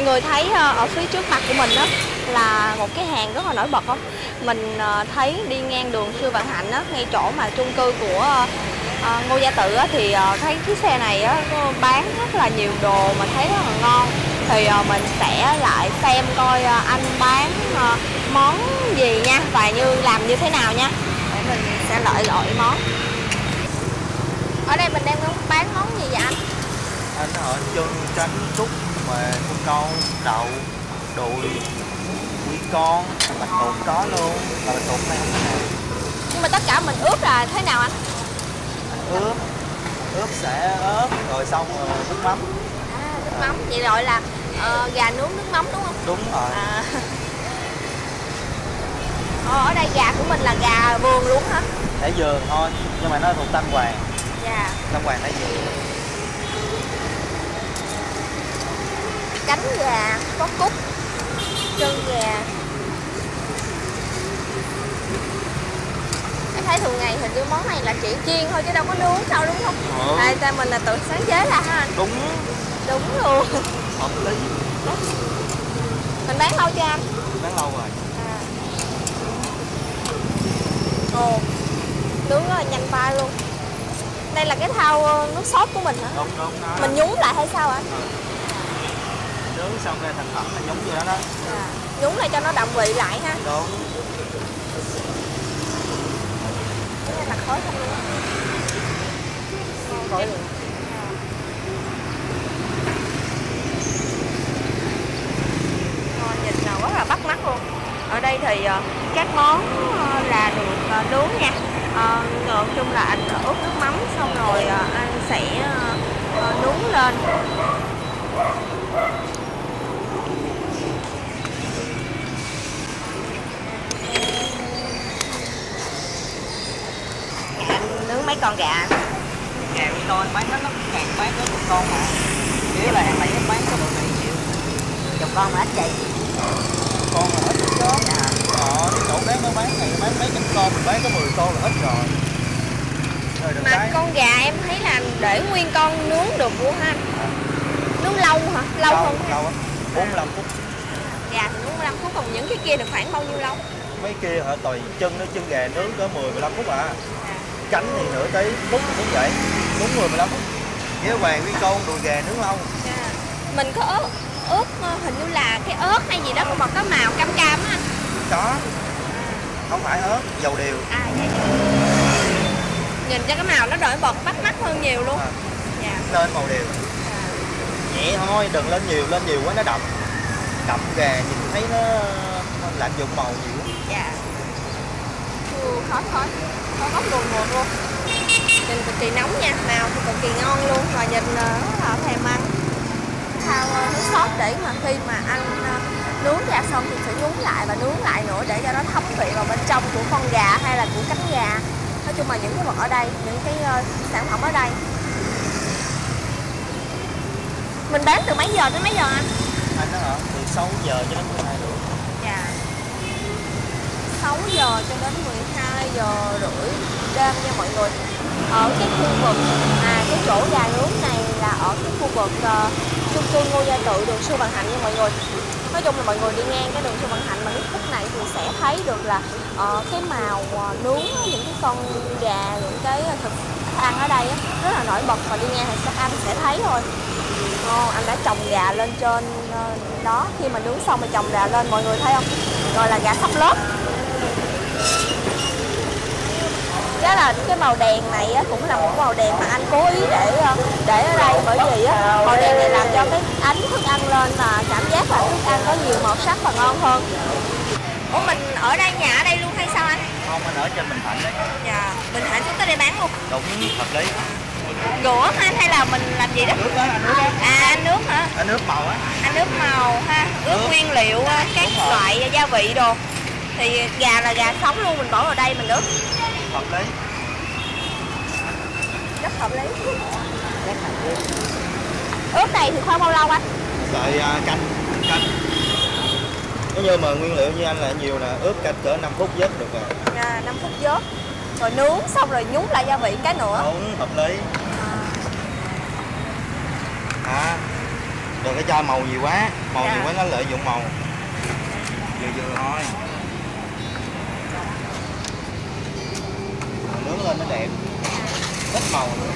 Mọi người thấy ở phía trước mặt của mình đó là một cái hàng rất là nổi bật không? Mình thấy đi ngang đường Sư Vạn Hạnh đó, ngay chỗ mà chung cư của Ngô Gia Tự đó, thì thấy chiếc xe này đó, bán rất là nhiều đồ mà thấy rất là ngon. Thì mình sẽ lại xem coi anh bán món gì nha, và làm như thế nào nha. Để mình sẽ loại món. Ở đây mình đang bán món gì vậy anh? Anh ở chân tránh trúc mà con câu, đậu, đùi, quý con, bạch tuộc có luôn, và bạch tuộc này không thế nào. Nhưng mà tất cả mình ướp là thế nào anh? Anh ướp sẽ ớt rồi xong rồi nước mắm. À, nước mắm, vậy gọi là gà nướng nước mắm đúng không? Đúng rồi. À. Ở đây gà của mình là gà vườn luôn hả? Để vườn thôi, nhưng mà nó thuộc Tam Hoàng. Dạ. Tam Hoàng để vườn. Cánh gà, có cúc, chân gà. Em thấy thường ngày hình như món này là chỉ chiên thôi chứ đâu có nướng đâu đúng không? Ừ. Tại ra mình là tự sáng chế ra ha anh? Đúng. Đúng luôn. Hợp lý. Mình bán lâu chưa anh? Bán lâu rồi. À. Ồ, nướng rất là nhanh tay luôn. Đây là cái thau nước sốt của mình hả? Đúng, đúng đó. Mình nhúng lại hay sao ạ? Ừ. Nướng xong rồi thành phẩm là nhúng vô đó đó. À, nhúng lại cho nó đậm vị lại ha. Đúng. Cái này là khói không luôn á. Khói luôn. Rồi nhìn là rất là bắt mắt luôn. Ở đây thì các món là được nướng nha. Nói chung là anh ướp nước mắm xong rồi anh sẽ nướng lên. Mấy con gà càng con bán nó càng bán có một con mà nếu là em lại bán có một này nhiều chục con mà ít vậy con là ít đó à. Cái chỗ đấy nó bán này bán mấy trăm con mình bán có 10 con là ít rồi, mà đấy. Con gà em thấy là để nguyên con nướng được luôn ha. À. Nướng lâu hả? Lâu không? Lâu á, 45 phút. Gà thì 45 phút, còn những cái kia được khoảng bao nhiêu lâu? Mấy kia hả, tùy chân nó, chân gà nướng có 10-15 phút à. Cánh thì nửa tí, bún cũng vậy, bún 10-15 phút. Với hoàng với con đùi gà nướng lâu. À, mình có ướp hình như là cái ớt hay gì đó mà có màu cam cam á. Có, không phải ớt, dầu điều. À vậy. Nhìn cho cái màu nó đổi bật bắt mắt hơn nhiều luôn. À, dạ. Lên màu điều. À. Nhẹ thôi, đừng lên nhiều quá nó đậm. Đậm gà nhìn thấy nó lạm dụng màu nhiều. Dạ. Khói khói. Có góc luồn luồn luôn. Nhìn cực kỳ nóng nha, màu thì cực kỳ ngon luôn. Và nhìn rất là thèm ăn. Thao nước sốt để mà khi mà ăn nướng gà xong thì sẽ nướng lại nữa để cho nó thấm vị vào bên trong của con gà hay là của cánh gà. Nói chung là những cái vật ở đây, những cái sản phẩm ở đây. Mình bán từ mấy giờ tới mấy giờ anh? Anh nó ở từ 6 giờ cho đến 12 giờ. Dạ. 6 giờ cho đến 12 giờ rưỡi đêm nha mọi người. Ở cái khu vực, cái chỗ gà nướng này là ở cái khu vực chung cư Ngô Gia Tự, đường Sư Vạn Hạnh nha mọi người. Nói chung là mọi người đi ngang cái đường Sư Vạn Hạnh mà cái khúc này thì sẽ thấy được là cái màu nướng, những cái con gà, những cái thực ăn ở đây rất là nổi bật. Và đi ngang thì anh sẽ thấy thôi. Anh đã trồng gà lên trên đó, khi mà nướng xong mà trồng gà lên mọi người thấy không? Rồi là gà sắp lớp. Đó là cái màu đèn này cũng là một màu đèn mà anh cố ý để ở đây, bởi vì màu đèn này làm cho cái ánh thức ăn lên và cảm giác là thức ăn có nhiều màu sắc và ngon hơn. Ủa mình ở đây, nhà ở đây luôn hay sao anh? Không, mình ở trên Bình Thạnh đấy. Dạ, Bình Thạnh xuống tới đây bán luôn. Đúng, hợp lý. Rửa anh hay là mình làm gì đó? Nước đó, anh nước đó. À, anh nước hả? Anh nước màu á. Anh nước màu ha, ướp nguyên liệu các loại gia vị đồ. Thì gà là gà sống luôn, mình bỏ vào đây mình ướp. Hợp lý. Rất hợp lý. Ướp này thì khoảng bao lâu anh? Đợi canh. Nếu như mà nguyên liệu như anh là nhiều là ướp canh cỡ 5 phút vớt được rồi. À, 5 phút vớt. Rồi nướng xong rồi nhúng lại gia vị cái nữa. Đúng, hợp lý. À. Đừng có cho màu nhiều quá, màu nhiều quá nó lợi dụng màu. Vừa vừa thôi. Nướng lên nó đẹp. Ít màu nữa.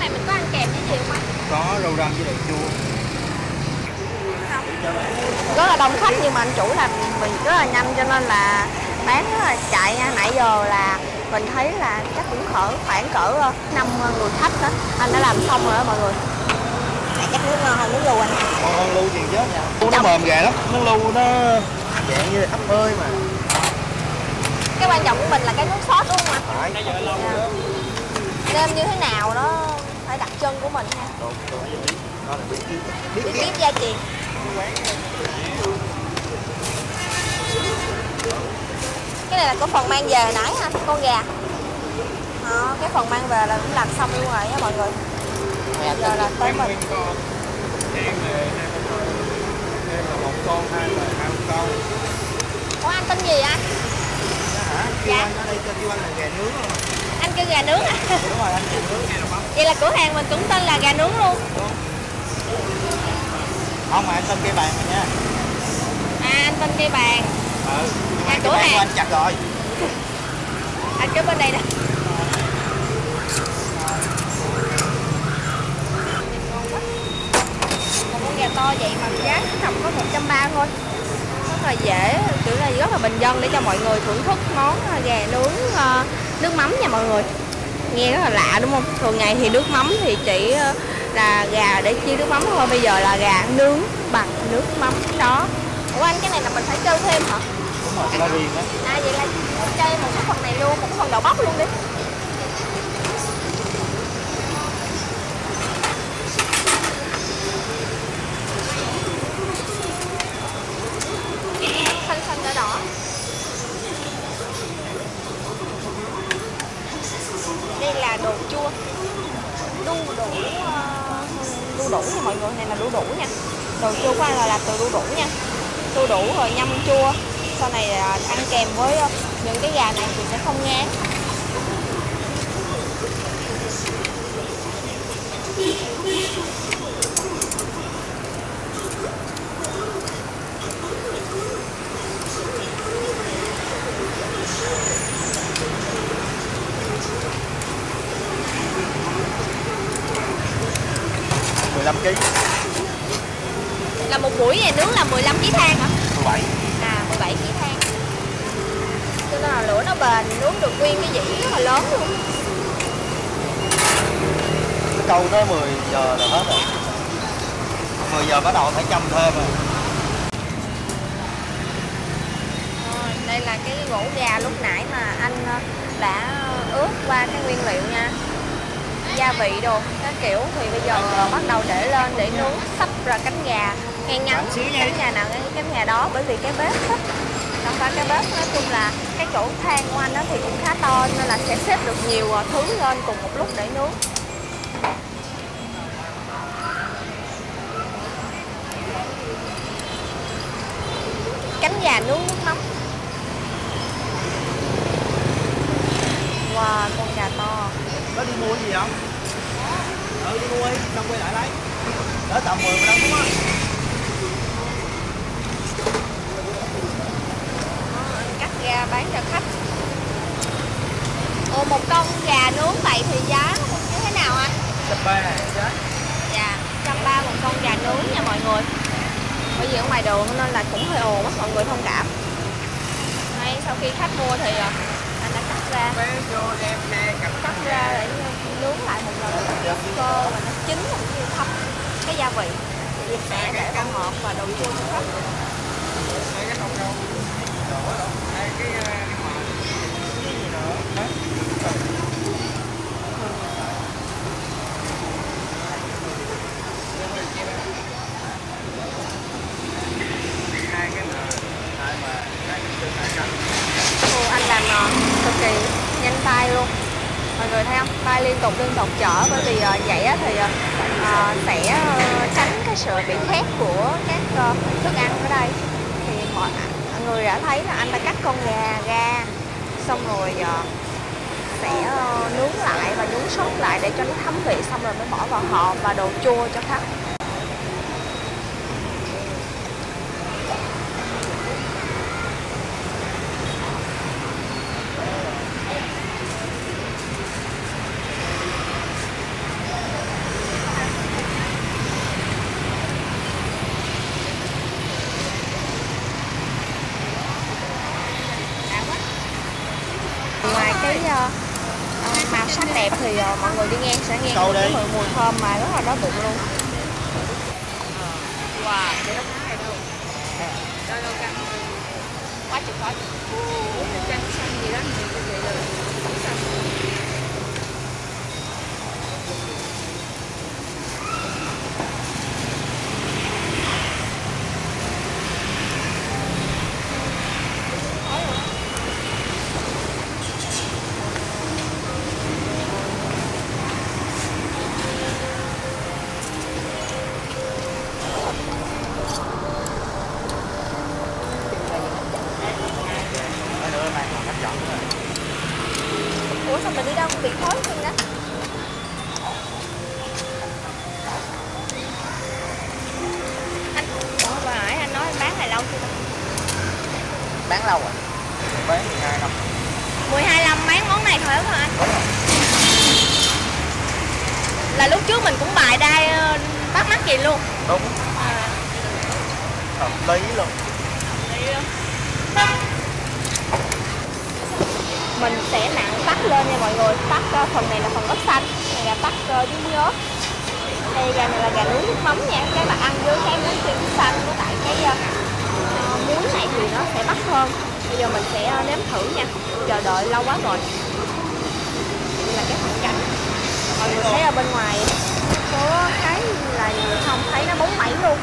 Cái này mình có ăn kèm với gì không anh? Có rau răm với đậu chua. Rất là đông khách nhưng mà anh chủ làm mình rất là nhanh cho nên là bán rất là chạy. Nãy giờ là mình thấy là chắc cũng khoảng cỡ 5 người khách đó. Anh đã làm xong rồi đó mọi người. Này chắc nước ngon hơn nước lưu anh hả? Ngon hơn lưu gì chứ. Nó trong... mềm gà lắm, nước lưu nó dạng như ấp ơi mà. Cái quan trọng của mình là cái nước sốt đúng không ạ? Phải. Nêm như thế nào đó phải đặc trưng của mình ha. Đúng vậy. Đó là bí kíp gia truyền. Cái này là có phần mang về nãy ha, con gà. Đó, cái phần mang về là cũng làm xong luôn rồi nha mọi người. Bây giờ là tới mình. Ủa anh tên gì anh? Dạ. Anh kêu gà nướng à? Đúng rồi, anh kêu nướng. Vậy là cửa hàng mình cũng tên là gà nướng luôn. Không mà anh tên cây bàn nha. À anh tên cây bàn. Ừ. À cửa hàng. Anh chặt rồi. Anh cứ bên đây nè. Một con gà to vậy mà giá chỉ tầm có 130 thôi. Rất là dễ, kiểu là rất là bình dân để cho mọi người thưởng thức món gà nướng nước mắm nha mọi người. Nghe rất là lạ đúng không? Thường ngày thì nước mắm thì chỉ là gà để chiên nước mắm thôi, bây giờ là gà nướng bằng nước mắm đó. Ủa anh cái này là mình phải kêu thêm hả? Đúng rồi, là riêng đó. À vậy là chơi một cái phần này luôn, một cái phần đậu bóc luôn đi. Xanh xanh đỏ đỏ. Đây là đồ chua. Đu đủ nha mọi người, này là đu đủ nha. Đồ chua của anh là làm từ đu đủ nha. Đu đủ rồi nhâm chua. Sau này ăn kèm với những cái gà này thì sẽ không ngán. Là một buổi này nướng là 15 kg than hả? 17. À 17 kg than. Cho nên là lửa nó bền, nướng được nguyên cái dĩ rất là lớn luôn. Câu tới 10 giờ là hết rồi. 10 giờ bắt đầu phải châm thêm rồi. Đây là cái gỗ gà lúc nãy mà anh đã ướp qua cái nguyên liệu nha. Gia vị đồ các kiểu thì bây giờ bắt đầu để lên để nướng, sắp ra cánh gà ngang ngắn, cánh gà nào ngang cánh gà đó, bởi vì cái bếp đó, không phải cái bếp, nói chung là cái chỗ than của anh đó thì cũng khá to nên là sẽ xếp được nhiều thứ lên cùng một lúc để nướng. Cánh gà nướng nước mắm. Wow, con gà to. Có đi mua gì không? Ừ đi mua đi, xong quay lại lấy. Đỡ tầm 10 mà đâu đúng không? Anh cắt ra bán cho khách. Ồ, một con gà nướng vậy thì giá như thế nào anh? 130 giá. Dạ, 130 một con gà nướng nha mọi người. Bởi vì ở ngoài đường nên là cũng hơi ồn á, mọi người thông cảm. Đây, sau khi khách mua thì anh đã cắt ra. Cắt ra để nướng lại một lần cho cơ và nó chín cũng như thấm cái gia vị thì sẽ để vào ngọt và đậu chua cho khách. Anh làm cực kỳ nhanh tay luôn. Mọi người thấy không? Tay liên tục chở, bởi vì vậy thì sẽ tránh cái sự bị khét của các thức ăn ở đây. Thì mọi người đã thấy là anh đã cắt con gà ra xong rồi sẽ nướng lại và nhúng sốt lại để cho nó thấm vị, xong rồi mới bỏ vào hộp và đồ chua cho khách. Màu sắc đẹp thì mọi người đi ngang sẽ nghe được mùi thơm mà rất là đói bụng luôn. Wow, đây đâu có hay đâu. Đâu đâu căng. Quá chịu khó. Căng xanh gì đó thì có thể là xanh. Bán lâu rồi. Bán 12 năm. 12 năm bán món này thôi đúng không anh? Đúng rồi. Là lúc trước mình cũng bày đây bắt mắt gì luôn. Đúng. À. Hợp lý luôn. Mình sẽ nặn tắt lên nha mọi người. Tắt phần này là phần ớt xanh, này là tắt dưới muối ớt. Đây là này là gà nướng nước mắm nha. Các bạn ăn với cái muối tiêu xanh với lại cái muối này thì nó sẽ bắt hơn. Bây giờ mình sẽ nếm thử nha. Chờ đợi lâu quá rồi. Đây là cái phần canh. Mọi người thấy ở bên ngoài có cái là người không thấy nó bóng bẩy luôn.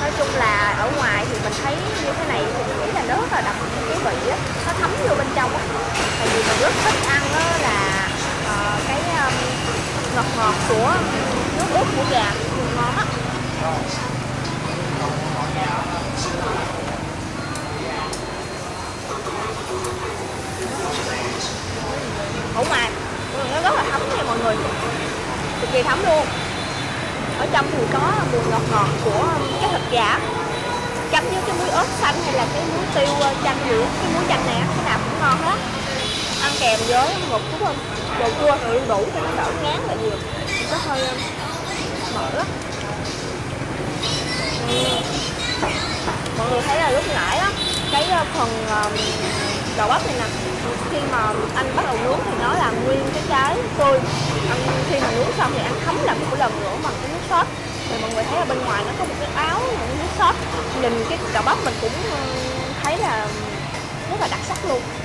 Nói chung là ở ngoài thì mình thấy như thế này thì mình nghĩ là nó rất là đặc cái vị á, nó thấm vô bên trong á. Tại vì mình rất thích ăn đó là cái ngọt ngọt của nước ướp của gà ngon á. Ở ngoài nó rất là thấm nha mọi người, cực kỳ thấm luôn. Ở trong thì có mùi ngọt ngọt của cái thịt gà chấm với cái muối ớt xanh hay là cái muối tiêu chanh nữa. Cái muối chanh này cái nào cũng ngon hết, ăn kèm với một chút đồ chua thì đủ cho nó đỡ ngán là nhiều. Chỉ có hơi mỡ lắm. Mọi người thấy là lúc nãy đó, cái phần gà bắp này nè, khi mà anh bắt đầu nướng thì nó là nguyên cái trái tươi. Anh khi mà nướng xong thì anh thấm lại một lần nữa bằng cái nước sốt. Thì mọi người thấy ở bên ngoài nó có một cái áo nước sốt. Nhìn cái gà bắp mình cũng thấy là rất là đặc sắc luôn.